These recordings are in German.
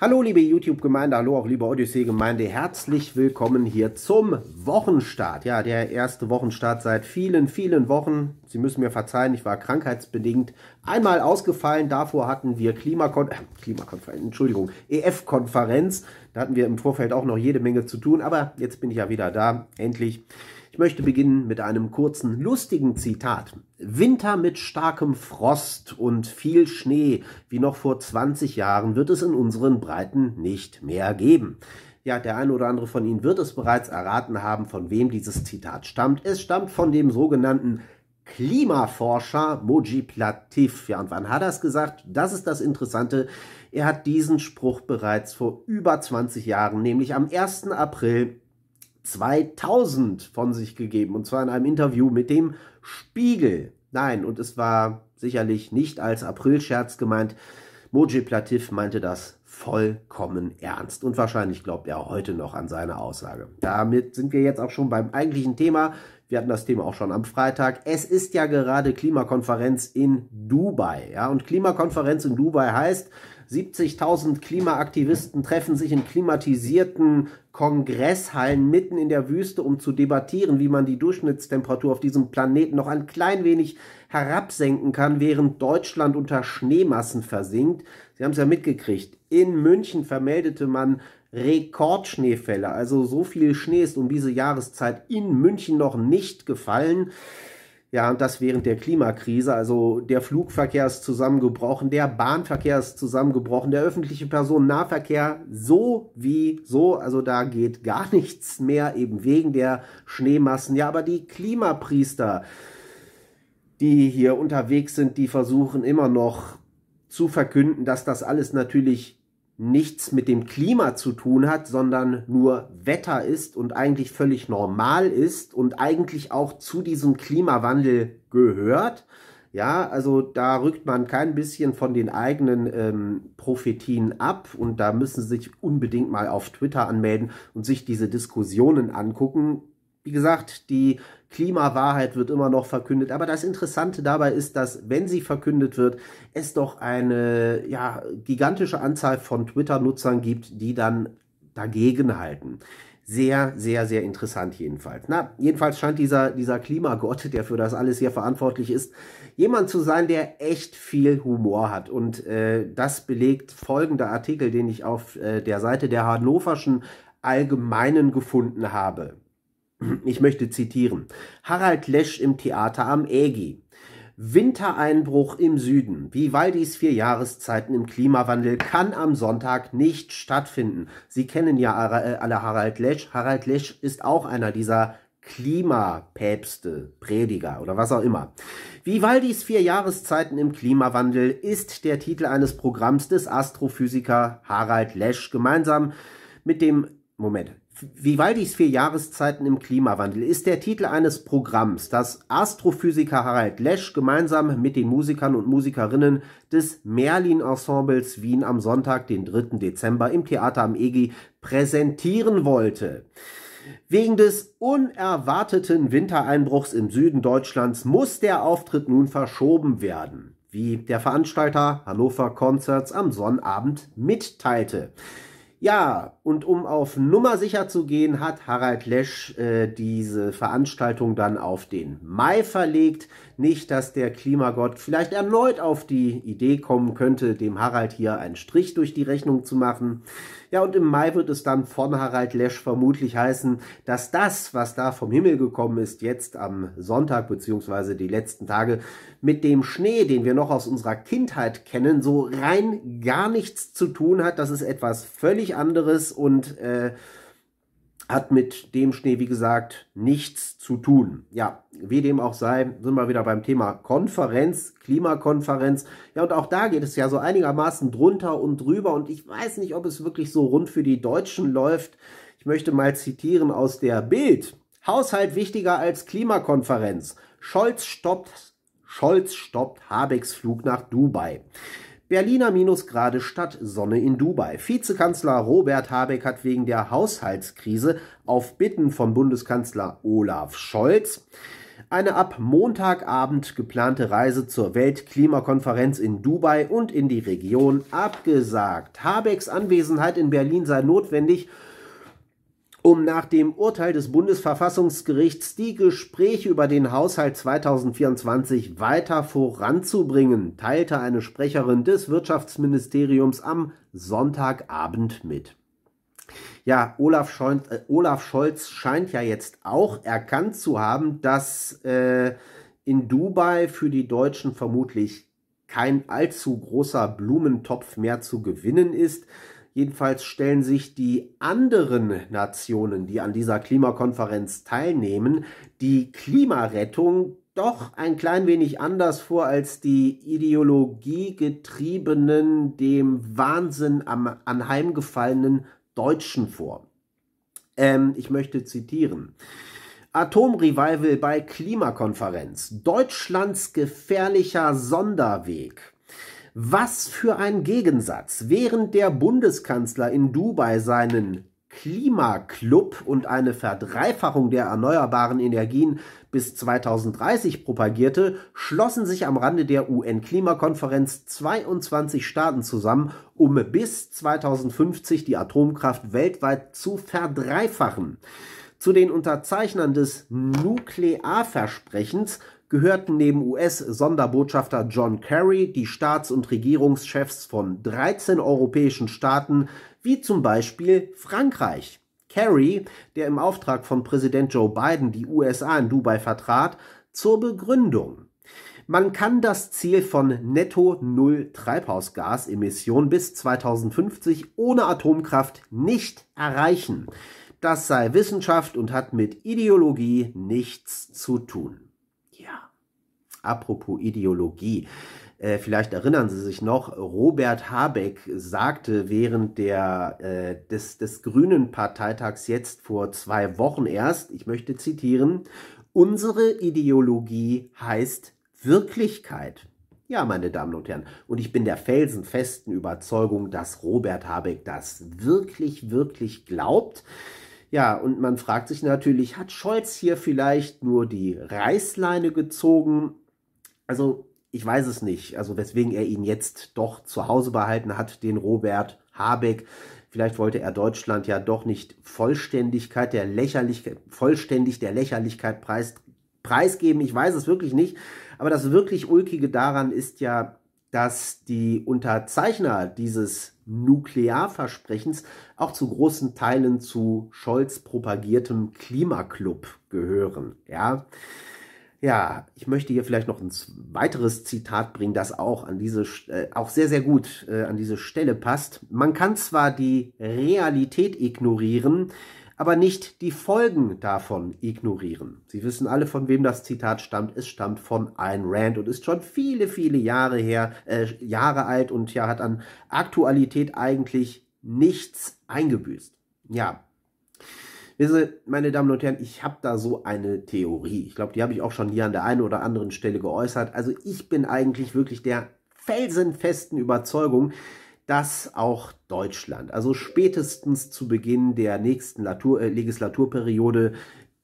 Hallo liebe YouTube-Gemeinde, hallo auch liebe Odyssee-Gemeinde, herzlich willkommen hier zum Wochenstart. Ja, der erste Wochenstart seit vielen, vielen Wochen. Sie müssen mir verzeihen, ich war krankheitsbedingt einmal ausgefallen. Davor hatten wir EF-Konferenz. Da hatten wir im Vorfeld auch noch jede Menge zu tun, aber jetzt bin ich ja wieder da, endlich. Ich möchte beginnen mit einem kurzen, lustigen Zitat. Winter mit starkem Frost und viel Schnee, wie noch vor 20 Jahren, wird es in unseren Breiten nicht mehr geben. Ja, der eine oder andere von Ihnen wird es bereits erraten haben, von wem dieses Zitat stammt. Es stammt von dem sogenannten Klimaforscher Moji Platif. Ja, und wann hat er es gesagt? Das ist das Interessante. Er hat diesen Spruch bereits vor über 20 Jahren, nämlich am 1. April 2000 von sich gegeben, und zwar in einem Interview mit dem Spiegel. Nein, und es war sicherlich nicht als Aprilscherz gemeint. Moji Platif meinte das vollkommen ernst und wahrscheinlich glaubt er heute noch an seine Aussage. Damit sind wir jetzt auch schon beim eigentlichen Thema. Wir hatten das Thema auch schon am Freitag. Es ist ja gerade Klimakonferenz in Dubai. Ja, und Klimakonferenz in Dubai heißt, 70.000 Klimaaktivisten treffen sich in klimatisierten Kongresshallen mitten in der Wüste, um zu debattieren, wie man die Durchschnittstemperatur auf diesem Planeten noch ein klein wenig herabsenken kann, während Deutschland unter Schneemassen versinkt. Sie haben es ja mitgekriegt. In München vermeldete man Rekordschneefälle. Also so viel Schnee ist um diese Jahreszeit in München noch nicht gefallen. Ja, und das während der Klimakrise. Also der Flugverkehr ist zusammengebrochen, der Bahnverkehr ist zusammengebrochen, der öffentliche Personennahverkehr sowieso. Also da geht gar nichts mehr, eben wegen der Schneemassen. Ja, aber die Klimapriester, die hier unterwegs sind, die versuchen immer noch zu verkünden, dass das alles natürlich nichts mit dem Klima zu tun hat, sondern nur Wetter ist und eigentlich völlig normal ist und eigentlich auch zu diesem Klimawandel gehört. Ja, also da rückt man kein bisschen von den eigenen Prophetien ab und da müssen Sie sich unbedingt mal auf Twitter anmelden und sich diese Diskussionen angucken. Wie gesagt, die Klimawahrheit wird immer noch verkündet, aber das Interessante dabei ist, dass, wenn sie verkündet wird, es doch eine gigantische Anzahl von Twitter-Nutzern gibt, die dann dagegen halten. Sehr, sehr, sehr interessant jedenfalls. Na, jedenfalls scheint dieser Klimagott, der für das alles hier verantwortlich ist, jemand zu sein, der echt viel Humor hat. Und das belegt folgender Artikel, den ich auf der Seite der Hannoverschen Allgemeinen gefunden habe. Ich möchte zitieren. Harald Lesch im Theater am Ägi. Wintereinbruch im Süden. Vivaldis 4 Jahreszeiten im Klimawandel kann am Sonntag nicht stattfinden. Sie kennen ja alle Harald Lesch. Harald Lesch ist auch einer dieser Klimapäpste, Prediger oder was auch immer. Vivaldis 4 Jahreszeiten im Klimawandel ist der Titel eines Programms des Astrophysiker Harald Lesch. Gemeinsam mit dem... Moment. Vivaldis 4 Jahreszeiten im Klimawandel ist der Titel eines Programms, das Astrophysiker Harald Lesch gemeinsam mit den Musikern und Musikerinnen des Merlin-Ensembles Wien am Sonntag, den 3. Dezember im Theater am Ägi präsentieren wollte. Wegen des unerwarteten Wintereinbruchs im Süden Deutschlands muss der Auftritt nun verschoben werden, wie der Veranstalter Hannover Concerts am Sonnabend mitteilte. Ja, und um auf Nummer sicher zu gehen, hat Harald Lesch diese Veranstaltung dann auf den Mai verlegt. Nicht, dass der Klimagott vielleicht erneut auf die Idee kommen könnte, dem Harald hier einen Strich durch die Rechnung zu machen. Ja, und im Mai wird es dann von Harald Lesch vermutlich heißen, dass das, was da vom Himmel gekommen ist, jetzt am Sonntag bzw. die letzten Tage mit dem Schnee, den wir noch aus unserer Kindheit kennen, so rein gar nichts zu tun hat. Das ist etwas völlig anderes und hat mit dem Schnee, wie gesagt, nichts zu tun. Ja, wie dem auch sei, sind wir wieder beim Thema Konferenz, Klimakonferenz. Ja, und auch da geht es ja so einigermaßen drunter und drüber und ich weiß nicht, ob es wirklich so rund für die Deutschen läuft. Ich möchte mal zitieren aus der Bild. Haushalt wichtiger als Klimakonferenz. Scholz stoppt Habecks Flug nach Dubai. Berliner Minusgrade statt Sonne in Dubai. Vizekanzler Robert Habeck hat wegen der Haushaltskrise auf Bitten von Bundeskanzler Olaf Scholz eine ab Montagabend geplante Reise zur Weltklimakonferenz in Dubai und in die Region abgesagt. Habecks Anwesenheit in Berlin sei notwendig, um nach dem Urteil des Bundesverfassungsgerichts die Gespräche über den Haushalt 2024 weiter voranzubringen, teilte eine Sprecherin des Wirtschaftsministeriums am Sonntagabend mit. Ja, Olaf Scholz scheint ja jetzt auch erkannt zu haben, dass in Dubai für die Deutschen vermutlich kein allzu großer Blumentopf mehr zu gewinnen ist. Jedenfalls stellen sich die anderen Nationen, die an dieser Klimakonferenz teilnehmen, die Klimarettung doch ein klein wenig anders vor als die ideologiegetriebenen, dem Wahnsinn anheimgefallenen Deutschen vor. Ich möchte zitieren. Atomrevival bei Klimakonferenz. Deutschlands gefährlicher Sonderweg. Was für ein Gegensatz. Während der Bundeskanzler in Dubai seinen Klimaclub und eine Verdreifachung der erneuerbaren Energien bis 2030 propagierte, schlossen sich am Rande der UN-Klimakonferenz 22 Staaten zusammen, um bis 2050 die Atomkraft weltweit zu verdreifachen. Zu den Unterzeichnern des Nuklearversprechens gehörten neben US-Sonderbotschafter John Kerry die Staats- und Regierungschefs von 13 europäischen Staaten, wie zum Beispiel Frankreich. Kerry, der im Auftrag von Präsident Joe Biden die USA in Dubai vertrat, zur Begründung: Man kann das Ziel von Netto-Null-Treibhausgasemissionen bis 2050 ohne Atomkraft nicht erreichen. Das sei Wissenschaft und hat mit Ideologie nichts zu tun. Apropos Ideologie, vielleicht erinnern Sie sich noch, Robert Habeck sagte während des Grünen Parteitags jetzt vor 2 Wochen erst, ich möchte zitieren, unsere Ideologie heißt Wirklichkeit. Ja, meine Damen und Herren, und ich bin der felsenfesten Überzeugung, dass Robert Habeck das wirklich, wirklich glaubt. Ja, und man fragt sich natürlich, hat Scholz hier vielleicht nur die Reißleine gezogen? Also, ich weiß es nicht, also weswegen er ihn jetzt doch zu Hause behalten hat, den Robert Habeck. Vielleicht wollte er Deutschland ja doch nicht vollständig der Lächerlichkeit preisgeben. Ich weiß es wirklich nicht, aber das wirklich Ulkige daran ist ja, dass die Unterzeichner dieses Nuklearversprechens auch zu großen Teilen zu Scholz propagiertem Klimaclub gehören. Ja, ich möchte hier vielleicht noch ein weiteres Zitat bringen, das auch an diese auch sehr, sehr gut an diese Stelle passt. Man kann zwar die Realität ignorieren, aber nicht die Folgen davon ignorieren. Sie wissen alle, von wem das Zitat stammt. Es stammt von Ayn Rand und ist schon viele, viele Jahre alt und ja, hat an Aktualität eigentlich nichts eingebüßt. Ja, wissen Sie, meine Damen und Herren, ich habe da so eine Theorie. Ich glaube, die habe ich auch schon hier an der einen oder anderen Stelle geäußert. Also ich bin eigentlich wirklich der felsenfesten Überzeugung, dass auch Deutschland, also spätestens zu Beginn der nächsten Legislaturperiode,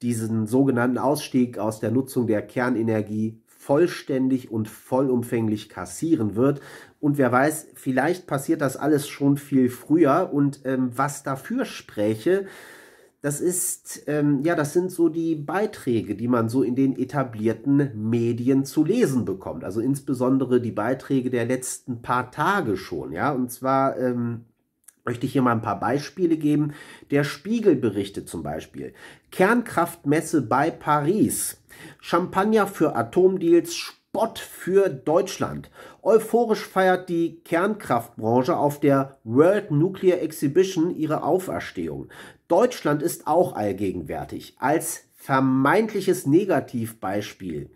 diesen sogenannten Ausstieg aus der Nutzung der Kernenergie vollständig und vollumfänglich kassieren wird. Und wer weiß, vielleicht passiert das alles schon viel früher. Und was dafür spräche, das ist, ja, das sind so die Beiträge, die man so in den etablierten Medien zu lesen bekommt. Also insbesondere die Beiträge der letzten paar Tage schon, ja. Und zwar möchte ich hier mal ein paar Beispiele geben. Der Spiegel berichtet zum Beispiel: Kernkraftmesse bei Paris, Champagner für Atomdeals, Spott für Deutschland. Euphorisch feiert die Kernkraftbranche auf der World Nuclear Exhibition ihre Auferstehung. Deutschland ist auch allgegenwärtig, als vermeintliches Negativbeispiel.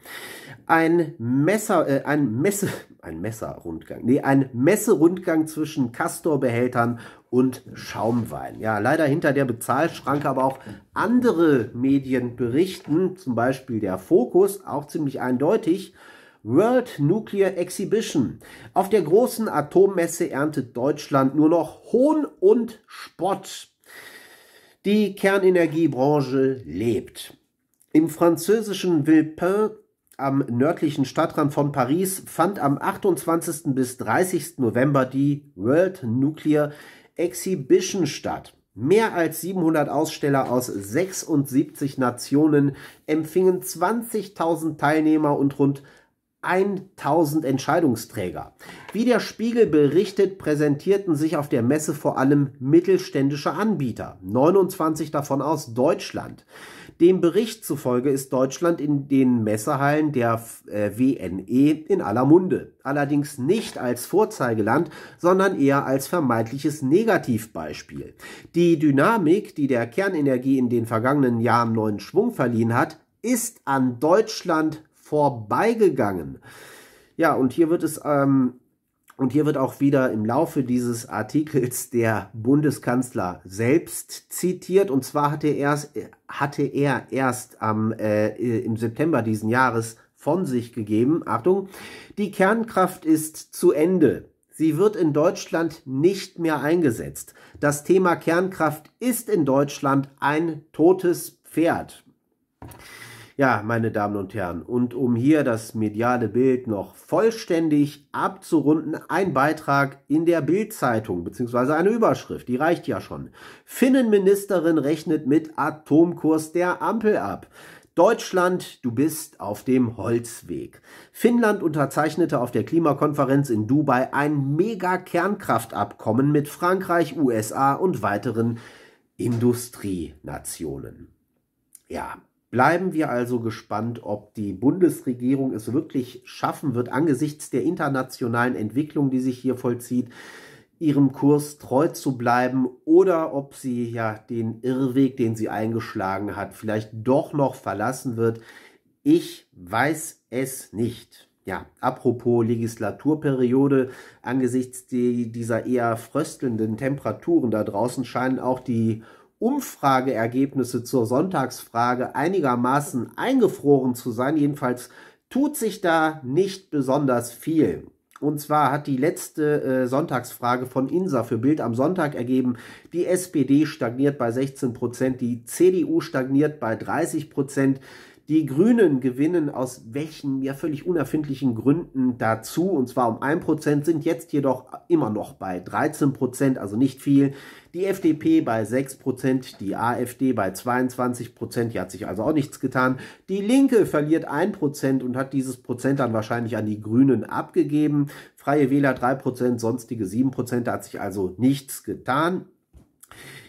Ein Messerundgang zwischen Castor-Behältern und Schaumwein. Ja, leider hinter der Bezahlschranke aber auch andere Medien berichten, zum Beispiel der Fokus, auch ziemlich eindeutig: World Nuclear Exhibition. Auf der großen Atommesse erntet Deutschland nur noch Hohn und Spott. Die Kernenergiebranche lebt. Im französischen Villepin am nördlichen Stadtrand von Paris fand am 28. bis 30. November die World Nuclear Exhibition statt. Mehr als 700 Aussteller aus 76 Nationen empfingen 20.000 Teilnehmer und rund 1.000 Entscheidungsträger. Wie der Spiegel berichtet, präsentierten sich auf der Messe vor allem mittelständische Anbieter, 29 davon aus Deutschland. Dem Bericht zufolge ist Deutschland in den Messehallen der WNE in aller Munde. Allerdings nicht als Vorzeigeland, sondern eher als vermeintliches Negativbeispiel. Die Dynamik, die der Kernenergie in den vergangenen Jahren neuen Schwung verliehen hat, ist an Deutschland vorbeigegangen. Ja, und hier wird es auch wieder im Laufe dieses Artikels der Bundeskanzler selbst zitiert. Und zwar hatte er erst im September diesen Jahres von sich gegeben. Achtung, die Kernkraft ist zu Ende. Sie wird in Deutschland nicht mehr eingesetzt. Das Thema Kernkraft ist in Deutschland ein totes Pferd. Ja, meine Damen und Herren, und um hier das mediale Bild noch vollständig abzurunden, ein Beitrag in der Bild-Zeitung, beziehungsweise eine Überschrift, die reicht ja schon. Finnenministerin rechnet mit Atomkurs der Ampel ab. Deutschland, du bist auf dem Holzweg. Finnland unterzeichnete auf der Klimakonferenz in Dubai ein Mega-Kernkraftabkommen mit Frankreich, USA und weiteren Industrienationen. Ja, bleiben wir also gespannt, ob die Bundesregierung es wirklich schaffen wird, angesichts der internationalen Entwicklung, die sich hier vollzieht, ihrem Kurs treu zu bleiben, oder ob sie ja den Irrweg, den sie eingeschlagen hat, vielleicht doch noch verlassen wird. Ich weiß es nicht. Ja, apropos Legislaturperiode, angesichts dieser eher fröstelnden Temperaturen da draußen scheinen auch die Umfrageergebnisse zur Sonntagsfrage einigermaßen eingefroren zu sein. Jedenfalls tut sich da nicht besonders viel. Und zwar hat die letzte Sonntagsfrage von INSA für Bild am Sonntag ergeben, die SPD stagniert bei 16%, die CDU stagniert bei 30%, die Grünen gewinnen aus welchen ja völlig unerfindlichen Gründen dazu, und zwar um 1%, sind jetzt jedoch immer noch bei 13%, also nicht viel. Die FDP bei 6%, die AfD bei 22%, hier hat sich also auch nichts getan. Die Linke verliert 1% und hat dieses Prozent dann wahrscheinlich an die Grünen abgegeben. Freie Wähler 3%, sonstige 7%, da hat sich also nichts getan.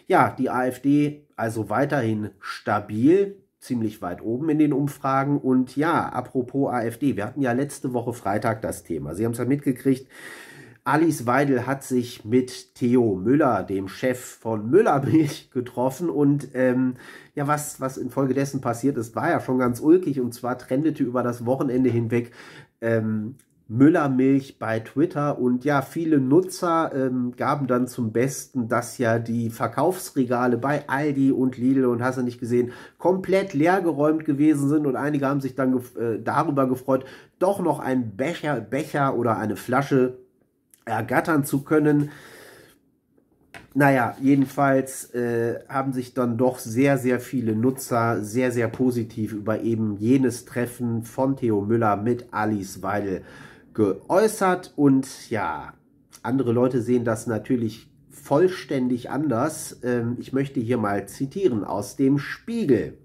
Ja, die AfD also weiterhin stabil, ziemlich weit oben in den Umfragen. Und ja, apropos AfD, wir hatten ja letzte Woche Freitag das Thema. Sie haben es ja mitgekriegt, Alice Weidel hat sich mit Theo Müller, dem Chef von Müllermilch, getroffen. Und ja, was infolgedessen passiert ist, war ja schon ganz ulkig. Und zwar trendete über das Wochenende hinweg Müllermilch bei Twitter. Und ja, viele Nutzer gaben dann zum Besten, dass ja die Verkaufsregale bei Aldi und Lidl und hast du nicht gesehen, komplett leergeräumt gewesen sind. Und einige haben sich dann darüber gefreut, doch noch einen Becher oder eine Flasche ergattern zu können. Naja, jedenfalls haben sich dann doch sehr, sehr viele Nutzer sehr, sehr positiv über eben jenes Treffen von Theo Müller mit Alice Weidel geäußert. Und ja, andere Leute sehen das natürlich vollständig anders. Ich möchte hier mal zitieren aus dem Spiegel.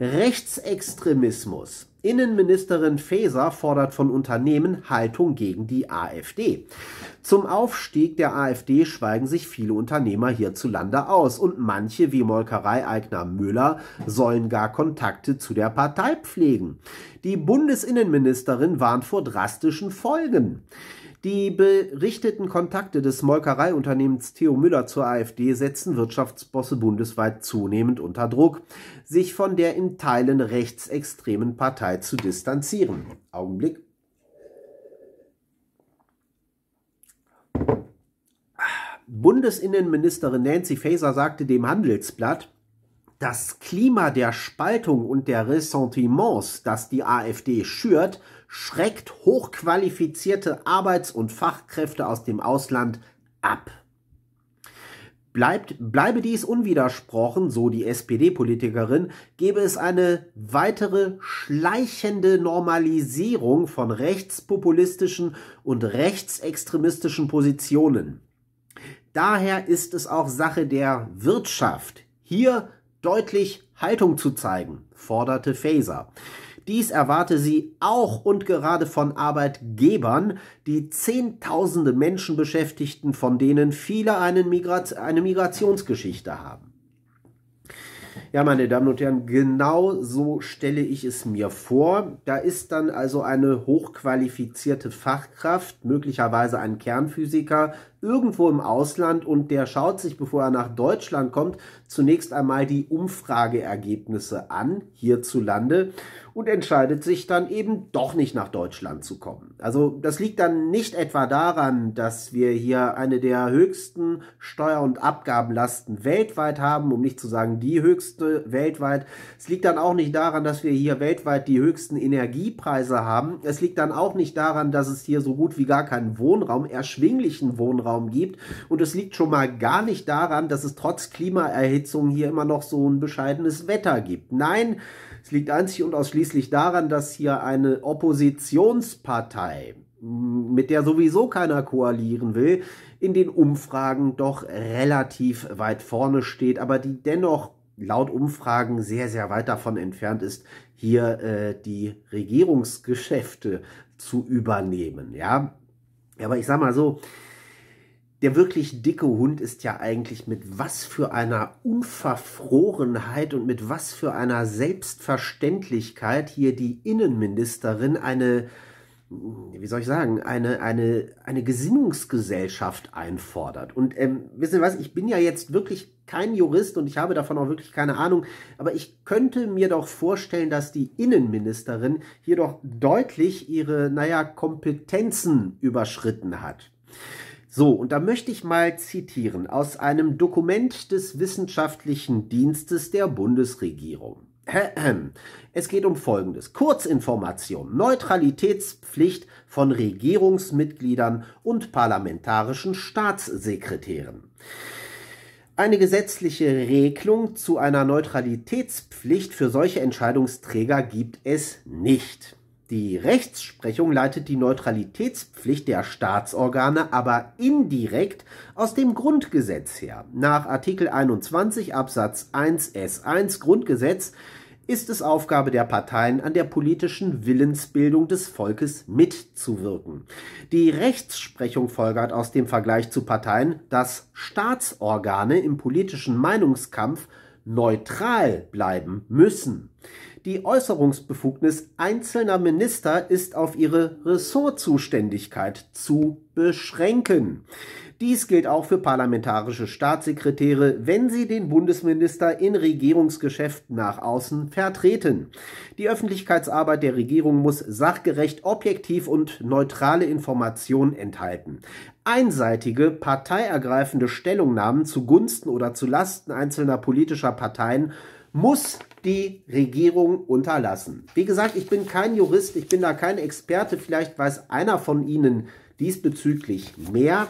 Rechtsextremismus. Innenministerin Faeser fordert von Unternehmen Haltung gegen die AfD. Zum Aufstieg der AfD schweigen sich viele Unternehmer hierzulande aus und manche, wie Molkereieigner Müller, sollen gar Kontakte zu der Partei pflegen. Die Bundesinnenministerin warnt vor drastischen Folgen. Die berichteten Kontakte des Molkereiunternehmens Theo Müller zur AfD setzen Wirtschaftsbosse bundesweit zunehmend unter Druck, sich von der in Teilen rechtsextremen Partei zu distanzieren. Augenblick. Bundesinnenministerin Nancy Faeser sagte dem Handelsblatt, das Klima der Spaltung und der Ressentiments, das die AfD schürt, schreckt hochqualifizierte Arbeits- und Fachkräfte aus dem Ausland ab. Bleibe dies unwidersprochen, so die SPD-Politikerin, gebe es eine weitere schleichende Normalisierung von rechtspopulistischen und rechtsextremistischen Positionen. Daher ist es auch Sache der Wirtschaft, hier deutlich Haltung zu zeigen, forderte Faeser. Dies erwarte sie auch und gerade von Arbeitgebern, die Zehntausende Menschen beschäftigten, von denen viele eine Migrationsgeschichte haben. Ja, meine Damen und Herren, genau so stelle ich es mir vor. Da ist dann also eine hochqualifizierte Fachkraft, möglicherweise ein Kernphysiker, irgendwo im Ausland, und der schaut sich, bevor er nach Deutschland kommt, zunächst einmal die Umfrageergebnisse an, hierzulande, und entscheidet sich dann eben doch nicht nach Deutschland zu kommen. Also das liegt dann nicht etwa daran, dass wir hier eine der höchsten Steuer- und Abgabenlasten weltweit haben, um nicht zu sagen die höchste weltweit. Es liegt dann auch nicht daran, dass wir hier weltweit die höchsten Energiepreise haben. Es liegt dann auch nicht daran, dass es hier so gut wie gar keinen Wohnraum, erschwinglichen Wohnraum gibt. Und es liegt schon mal gar nicht daran, dass es trotz Klimaerhitzung hier immer noch so ein bescheidenes Wetter gibt. Nein, es liegt einzig und ausschließlich daran, dass hier eine Oppositionspartei, mit der sowieso keiner koalieren will, in den Umfragen doch relativ weit vorne steht, aber die dennoch laut Umfragen sehr, sehr weit davon entfernt ist, hier die Regierungsgeschäfte zu übernehmen. Ja, aber ich sag mal so, der wirklich dicke Hund ist ja eigentlich, mit was für einer Unverfrorenheit und mit was für einer Selbstverständlichkeit hier die Innenministerin eine, wie soll ich sagen, eine Gesinnungsgesellschaft einfordert. Und wisst ihr was, ich bin ja jetzt wirklich kein Jurist und ich habe davon auch wirklich keine Ahnung, aber ich könnte mir doch vorstellen, dass die Innenministerin hier doch deutlich ihre, naja, Kompetenzen überschritten hat. So, und da möchte ich mal zitieren aus einem Dokument des Wissenschaftlichen Dienstes der Bundesregierung. Es geht um Folgendes. Kurzinformation. Neutralitätspflicht von Regierungsmitgliedern und parlamentarischen Staatssekretären. Eine gesetzliche Regelung zu einer Neutralitätspflicht für solche Entscheidungsträger gibt es nicht. Die Rechtsprechung leitet die Neutralitätspflicht der Staatsorgane aber indirekt aus dem Grundgesetz her. Nach Artikel 21 Absatz 1 S1 Grundgesetz ist es Aufgabe der Parteien, an der politischen Willensbildung des Volkes mitzuwirken. Die Rechtsprechung folgert aus dem Vergleich zu Parteien, dass Staatsorgane im politischen Meinungskampf neutral bleiben müssen. Die Äußerungsbefugnis einzelner Minister ist auf ihre Ressortzuständigkeit zu beschränken. Dies gilt auch für parlamentarische Staatssekretäre, wenn sie den Bundesminister in Regierungsgeschäften nach außen vertreten. Die Öffentlichkeitsarbeit der Regierung muss sachgerecht, objektiv und neutrale Informationen enthalten. Einseitige, parteiergreifende Stellungnahmen zugunsten oder zu Lasten einzelner politischer Parteien muss die Regierung unterlassen. Wie gesagt, ich bin kein Jurist, ich bin da kein Experte, vielleicht weiß einer von Ihnen diesbezüglich mehr.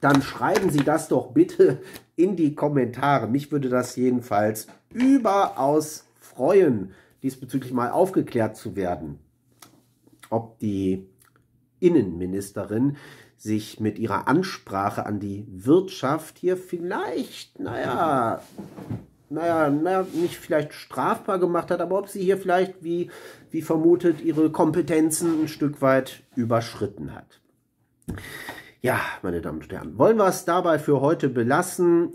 Dann schreiben Sie das doch bitte in die Kommentare. Mich würde das jedenfalls überaus freuen, diesbezüglich mal aufgeklärt zu werden, ob die Innenministerin sich mit ihrer Ansprache an die Wirtschaft hier vielleicht, naja, nicht vielleicht strafbar gemacht hat, aber ob sie hier vielleicht, wie vermutet, ihre Kompetenzen ein Stück weit überschritten hat. Ja, meine Damen und Herren, wollen wir es dabei für heute belassen.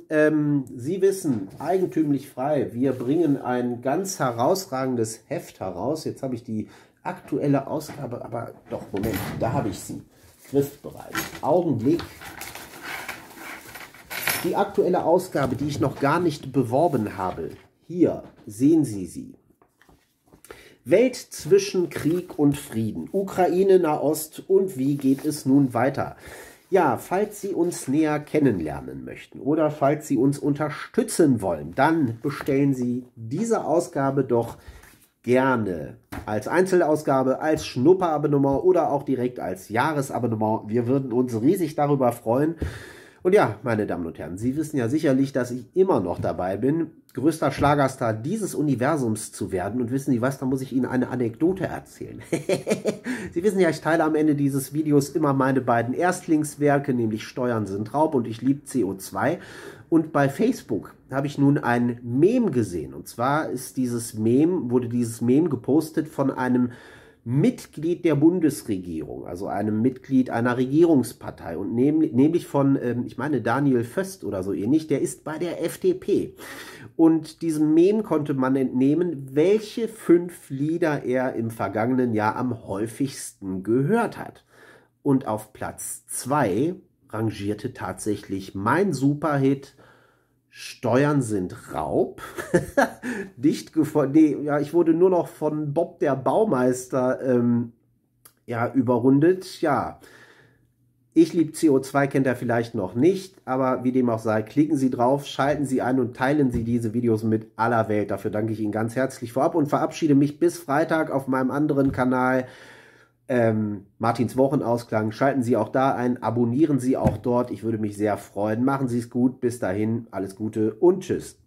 Sie wissen, eigentümlich frei, wir bringen ein ganz herausragendes Heft heraus. Jetzt habe ich die aktuelle Ausgabe, aber doch, Moment, da habe ich sie. Griffbereit. Augenblick. Die aktuelle Ausgabe, die ich noch gar nicht beworben habe. Hier sehen Sie sie. Welt zwischen Krieg und Frieden. Ukraine, Nahost und wie geht es nun weiter? Ja, falls Sie uns näher kennenlernen möchten oder falls Sie uns unterstützen wollen, dann bestellen Sie diese Ausgabe doch gerne als Einzelausgabe, als Schnupperabonnement oder auch direkt als Jahresabonnement. Wir würden uns riesig darüber freuen. Und ja, meine Damen und Herren, Sie wissen ja sicherlich, dass ich immer noch dabei bin, größter Schlagerstar dieses Universums zu werden. Und wissen Sie was, da muss ich Ihnen eine Anekdote erzählen. Sie wissen ja, ich teile am Ende dieses Videos immer meine beiden Erstlingswerke, nämlich Steuern sind Raub und Ich lieb CO2. Und bei Facebook habe ich nun ein Meme gesehen. Und zwar ist dieses Meme, wurde dieses Meme gepostet von einem Mitglied der Bundesregierung, also einem Mitglied einer Regierungspartei und nämlich von, ich meine, Daniel Föst oder so ähnlich, der ist bei der FDP. Und diesem Mem konnte man entnehmen, welche 5 Lieder er im vergangenen Jahr am häufigsten gehört hat. Und auf Platz 2 rangierte tatsächlich mein Superhit Steuern sind Raub. Dicht gefolgt. Nee, ja, ich wurde nur noch von Bob der Baumeister ja, überrundet. Ja, Ich lieb CO2 kennt er vielleicht noch nicht, aber wie dem auch sei, klicken Sie drauf, schalten Sie ein und teilen Sie diese Videos mit aller Welt. Dafür danke ich Ihnen ganz herzlich vorab und verabschiede mich bis Freitag auf meinem anderen Kanal. Martins Wochenausklang, schalten Sie auch da ein, abonnieren Sie auch dort, ich würde mich sehr freuen, machen Sie es gut, bis dahin, alles Gute und tschüss.